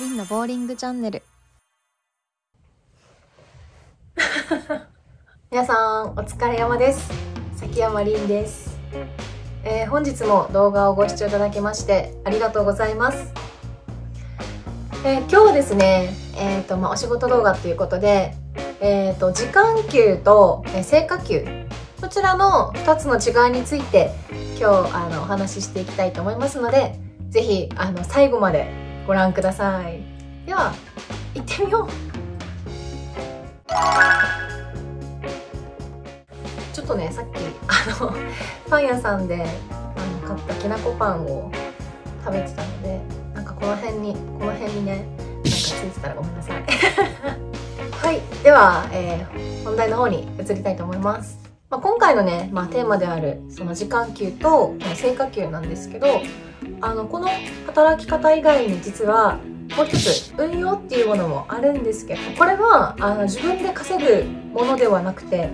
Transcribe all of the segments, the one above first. りんのボーリングチャンネル。皆さんお疲れ様です。崎山りんです。本日も動画をご視聴いただきましてありがとうございます。今日はですね、お仕事動画ということで、時間給と成果給、こちらの2つの違いについて今日お話ししていきたいと思いますので、ぜひ最後までご覧ください。では行ってみよう。ちょっとね、さっきパン屋さんで買ったきなこパンを食べてたので、なんかこの辺にね、なんかついてたらごめんなさい。はい、では、本題の方に移りたいと思います。今回のね、テーマであるその時間給と成果給なんですけど、この働き方以外に実はもう一つ運用っていうものもあるんですけど、これは自分で稼ぐものではなくて、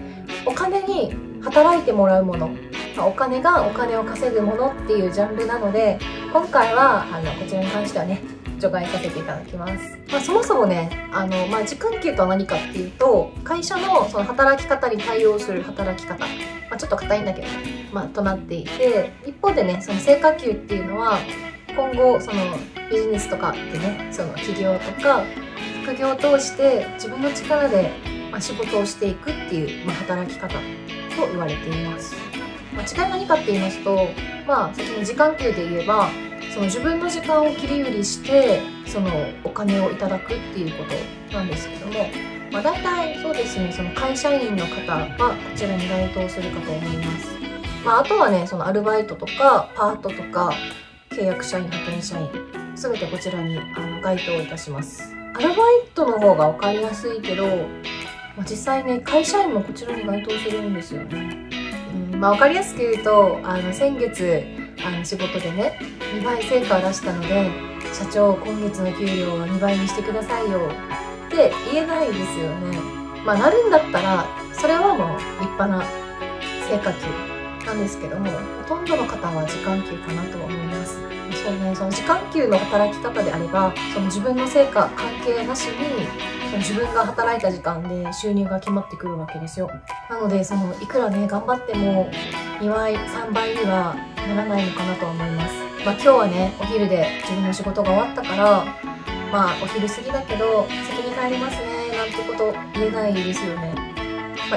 お金に働いてもらうもの、お金がお金を稼ぐものっていうジャンルなので、今回はこちらに関してはね、除外させていただきます。そもそもね、時間給とは何かっていうと、会社のその働き方に対応する働き方、ちょっと硬いんだけど、となっていて、一方でね、その成果給っていうのは、今後そのビジネスとかでね、その起業とか副業を通して自分の力で仕事をしていくっていう、働き方と言われています。違い何かって言いますと、先に時間給で言えば、その自分の時間を切り売りしてそのお金をいただくっていうことなんですけども、大体そうですね、その会社員の方はこちらに該当するかと思います。あとはね、そのアルバイトとかパートとか契約社員、派遣社員、全てこちらに該当いたします。アルバイトの方が分かりやすいけど、実際ね、会社員もこちらに該当するんですよね。分かりやすく言うと、先月仕事でね、2倍成果を出したので、社長、今月の給料は2倍にしてくださいよって言えないですよね。なるんだったら、それはもう立派な成果給なんですけども、ほとんどの方は時間給かなと思います。そうね、その時間給の働き方であれば、その自分の成果関係なしに、自分が働いた時間で収入が決まってくるわけですよ。なので、そのいくらね、頑張っても2倍3倍にはならないのかなと思います。今日はね、お昼で自分の仕事が終わったから、お昼過ぎだけど先に帰りますねなんてこと言えないですよね。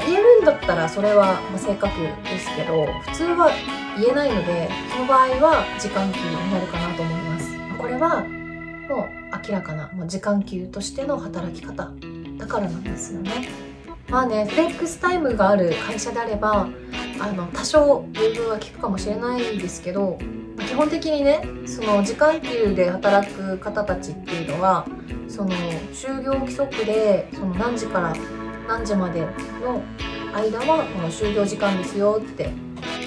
言えるんだったらそれは正確ですけど、普通は言えないので、その場合は時間給になるかなと思います。これはもう明らかな時間給としての働き方だからなんですよね。フレックスタイムがある会社であれば、多少優遇は効くかもしれないんですけど、基本的にね、その時間給で働く方たちっていうのは、その就業規則でその何時から何時までの間はこの就業時間ですよって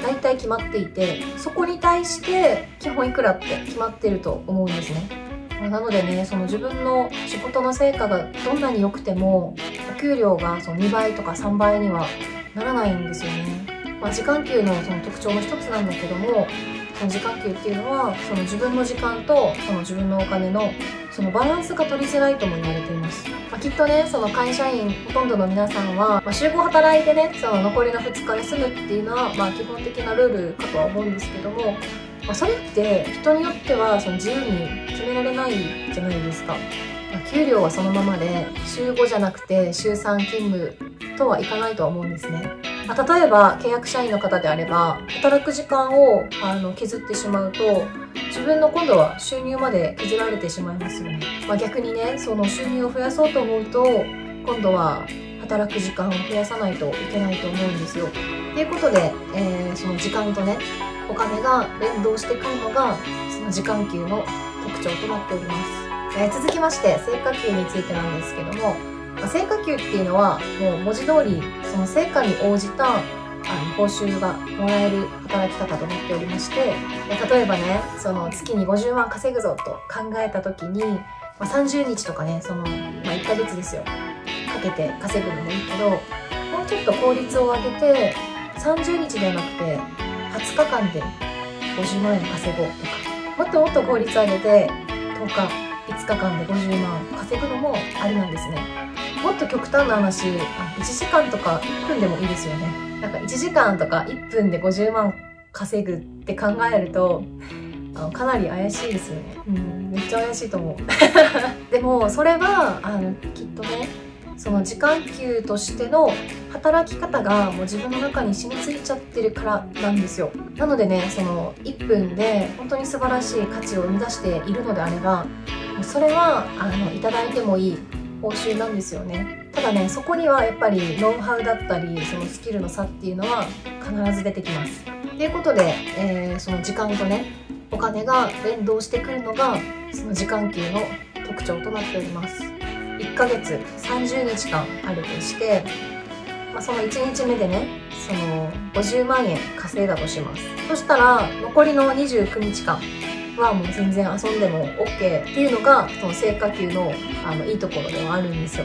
大体決まっていて、そこに対して基本いくらって決まってると思うんですね。なのでね、その自分の仕事の成果がどんなに良くても、お給料がその2倍とか3倍にはならないんですよね。時間給のその特徴の一つなんだけども、その時間給っていうのは、その自分の時間とその自分のお金のそのバランスが取りづらいとも言われています。きっとね、その会社員ほとんどの皆さんは、週5働いてね、その残りの2日休むっていうのは、基本的なルールかとは思うんですけども、それって人によってはその自由に決められないじゃないですか。給料はそのままで、週5じゃなくて週3勤務とはいかないとは思うんですね。例えば契約社員の方であれば、働く時間を削ってしまうと、自分の今度は収入まで削られてしまいますよね。逆にね、その収入を増やそうと思うと、今度は働く時間を増やさないといけないと思うんですよ。ということで、その時間とね、お金が連動してくるのがその時間給の特徴となっております。続きまして成果給についてなんですけども、成果給っていうのはもう文字通りその成果に応じた報酬がもらえる働き方となっておりまして、例えばね、その月に50万稼ぐぞと考えた時に、30日とかね、その、1ヶ月ですよ、かけて稼ぐのもいいけど、もうちょっと効率を上げて30日ではなくて20日間で50万円稼ごうとか、もっともっと効率上げて10日5日間で50万稼ぐのもありなんですね。もっと極端な話、1時間とか1分でもいいですよね。なんか1時間とか1分で50万稼ぐって考えると、かなり怪しいですよね。うん、めっちゃ怪しいと思う。でもそれはきっとね、その時間給としての働き方がもう自分の中に染みついちゃってるからなんですよ。なのでね、その1分で本当に素晴らしい価値を生み出しているのであれば、それはいただいてもいい報酬なんですよね。ただね、そこにはやっぱりノウハウだったり、そのスキルの差っていうのは必ず出てきます。ということで、その時間とね、お金が連動してくるのがその時間給の特徴となっております。1ヶ月30日間あるとして、その1日目でね、その50万円稼いだとします。そしたら残りの29日間はもう全然遊んでも OK っていうのがその成果給のいいところではあるんですよ。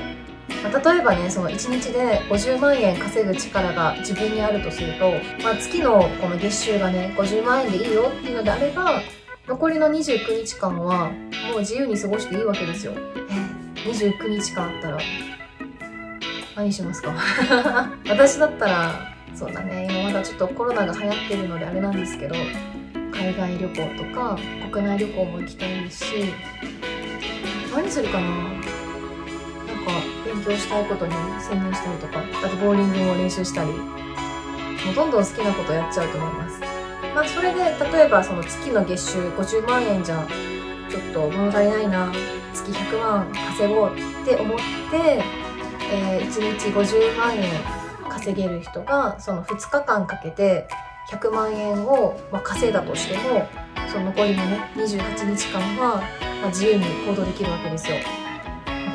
例えばね、その1日で50万円稼ぐ力が自分にあるとすると、月のこの月収がね50万円でいいよっていうのであれば、残りの29日間はもう自由に過ごしていいわけですよ。29日間あったら何しますか？私だったら、そうだね、今まだちょっとコロナが流行ってるのであれなんですけど、海外旅行とか国内旅行も行きたいですし、何するかな。勉強したいことに専念したりとか、あとボウリングを練習したり、もうどんどん好きなことをやっちゃうと思います。それで例えばその月の月収50万円じゃちょっと物足りないな、月100万稼ごうって思って、1日50万円稼げる人がその2日間かけて100万円を稼いだとしても、その残りのね28日間は自由に行動できるわけですよ。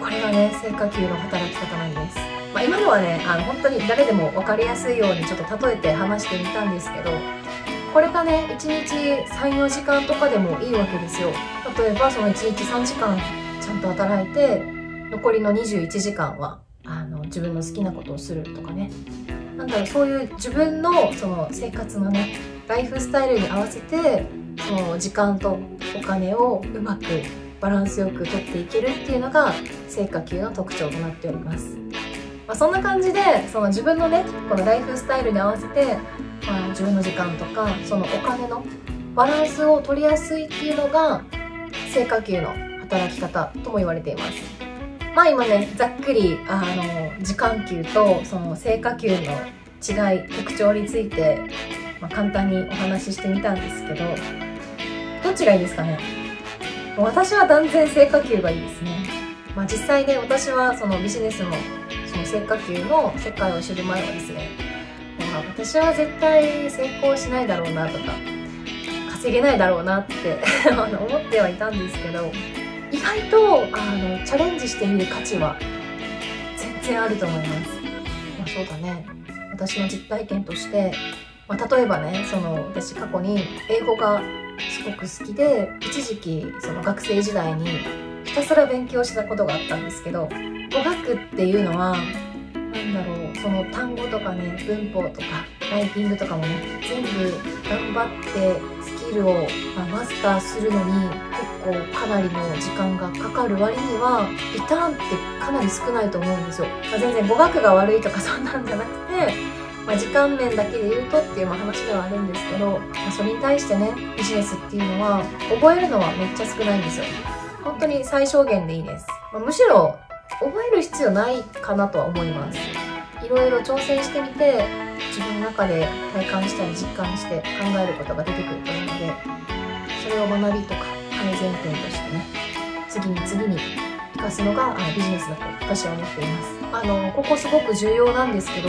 これがね、成果給の働き方なんです。今のはね、本当に誰でも分かりやすいようにちょっと例えて話してみたんですけど、これがね、1日3、4時間とかでもいいわけですよ。例えばその1日3時間ちゃんと働いて、残りの21時間は自分の好きなことをするとかね。なんだろう、そういう自分のその生活のね、ライフスタイルに合わせて、その時間とお金をうまくバランスよく取っていけるっていうのが成果給の特徴となっております。そんな感じで、その自分のねこのライフスタイルに合わせて、自分の時間とかそのお金のバランスを取りやすいっていうのが成果給の働き方とも言われています。今ね、ざっくり時間給とその成果給の違い、特徴について、簡単にお話ししてみたんですけど、どっちがいいですかね。私は断然成果給がいいですね。実際ね、私はそのビジネスのその成果給の世界を知る前はですね、私は絶対成功しないだろうなとか、稼げないだろうなって思ってはいたんですけど、意外とチャレンジしてみる価値は全然あると思います。そうだね、私の実体験として、例えばね、その私過去に英語がすごく好きで、一時期その学生時代にひたすら勉強したことがあったんですけど、語学っていうのは何だろう、その単語とかね、文法とかライティングとかもね、全部頑張ってスキルをマスターするのに結構かなりの時間がかかる割には、リターンってかなり少ないと思うんですよ。全然語学が悪いとかそんなんじゃなくて。時間面だけで言うとっていう話ではあるんですけど、それに対してね、ビジネスっていうのは覚えるのはめっちゃ少ないんですよ。本当に最小限でいいです。むしろ覚える必要ないかなとは思います。いろいろ挑戦してみて、自分の中で体感したり実感して考えることが出てくると思うので、それを学びとか改善点としてね、次に次に生かすのがビジネスだと私は思っています。ここすごく重要なんですけど、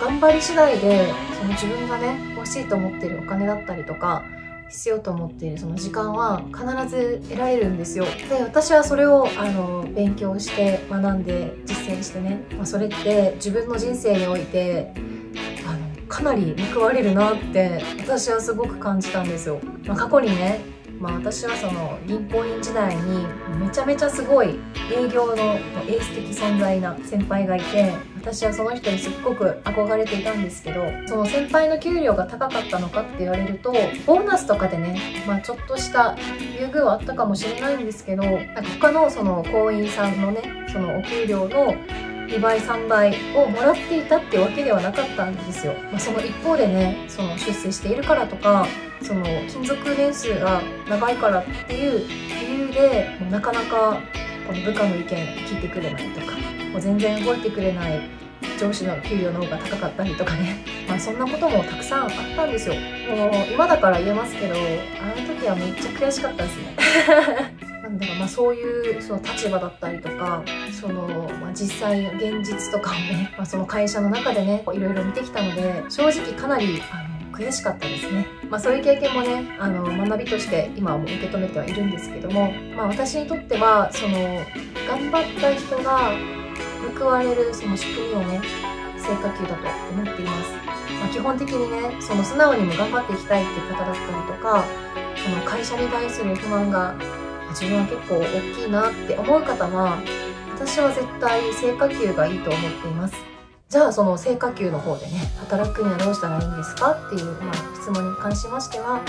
頑張り次第でその自分がね欲しいと思ってるお金だったりとか、必要と思っているその時間は必ず得られるんですよ。で、私はそれを勉強して学んで実践してね、それって自分の人生においてかなり報われるなって私はすごく感じたんですよ。過去にね、私はその銀行員時代代にめちゃめちゃすごい営業のエース的存在な先輩がいて、私はその人にすっごく憧れていたんですけど、その先輩の給料が高かったのかって言われると、ボーナスとかでね、まあちょっとした優遇はあったかもしれないんですけど、なんか他のその行員さんのね、そのお給料の2倍3倍をもらっていたってわけではなかったんですよ。まあ、その一方でね、その出世しているからとか、その勤続年数が長いからっていう理由で、なかなかこの部下の意見聞いてくれないとか、もう全然動いてくれない上司の給料の方が高かったりとかね、まあ、そんなこともたくさんあったんですよ。もう今だから言えますけど、あの時はめっちゃ悔しかったですね。だからまあそういうその立場だったりとか、そのまあ実際現実とかをね、まあ、その会社の中でね、いろいろ見てきたので、正直かなり悔しかったですね。まあ、そういう経験もね、学びとして今はもう受け止めてはいるんですけども、まあ、私にとってはその頑張った人が報われるその仕組みをね、成果給だと思っています。まあ、基本的にね、その素直にも頑張っていきたいっていう方だったりとか、その会社に対する不満が自分は結構大きいなって思う方は、私は絶対成果給がいいと思っています。じゃあその成果給の方でね、働くにはどうしたらいいんですかっていう、まあ、質問に関しましては、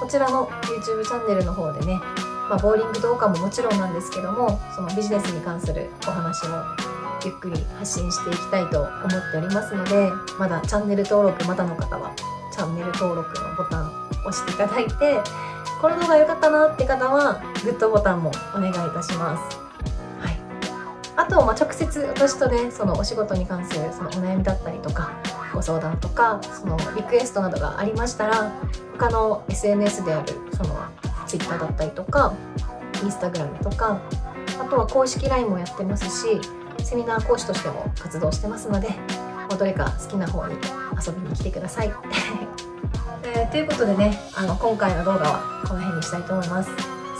こちらの YouTube チャンネルの方でね、まあ、ボーリング動画ももちろんなんですけども、そのビジネスに関するお話もゆっくり発信していきたいと思っておりますので、まだチャンネル登録まだの方はチャンネル登録のボタンを押していただいて、この動画良かったなって方はグッドボタンもお願いいたします。はい、あと、まあ、直接私とね、そのお仕事に関するそのお悩みだったりとか、ご相談とか、そのリクエストなどがありましたら、他の SNS であるその Twitter だったりとか Instagram とか、あとは公式 LINE もやってますし、セミナー講師としても活動してますので、どれか好きな方に遊びに来てください。ということでね、今回の動画はこの辺にしたいと思います。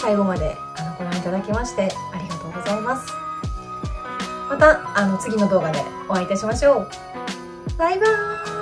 最後までご覧いただきましてありがとうございます。また次の動画でお会いいたしましょう。バイバーイ。